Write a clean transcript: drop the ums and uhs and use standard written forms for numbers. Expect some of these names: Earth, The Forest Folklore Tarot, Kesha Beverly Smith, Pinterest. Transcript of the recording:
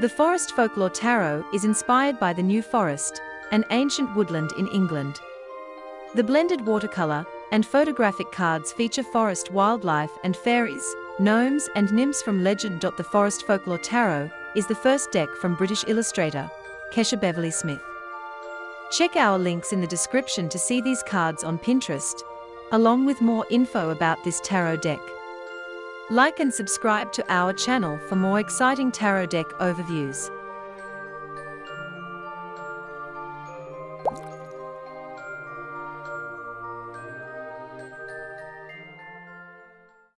The Forest Folklore Tarot is inspired by the New Forest, an ancient woodland in England. The blended watercolor and photographic cards feature forest wildlife and fairies, gnomes and nymphs from legend. The Forest Folklore Tarot is the first deck from British illustrator Kesha Beverly Smith. Check our links in the description to see these cards on Pinterest, along with more info about this tarot deck. Like and subscribe to our channel for more exciting tarot deck overviews.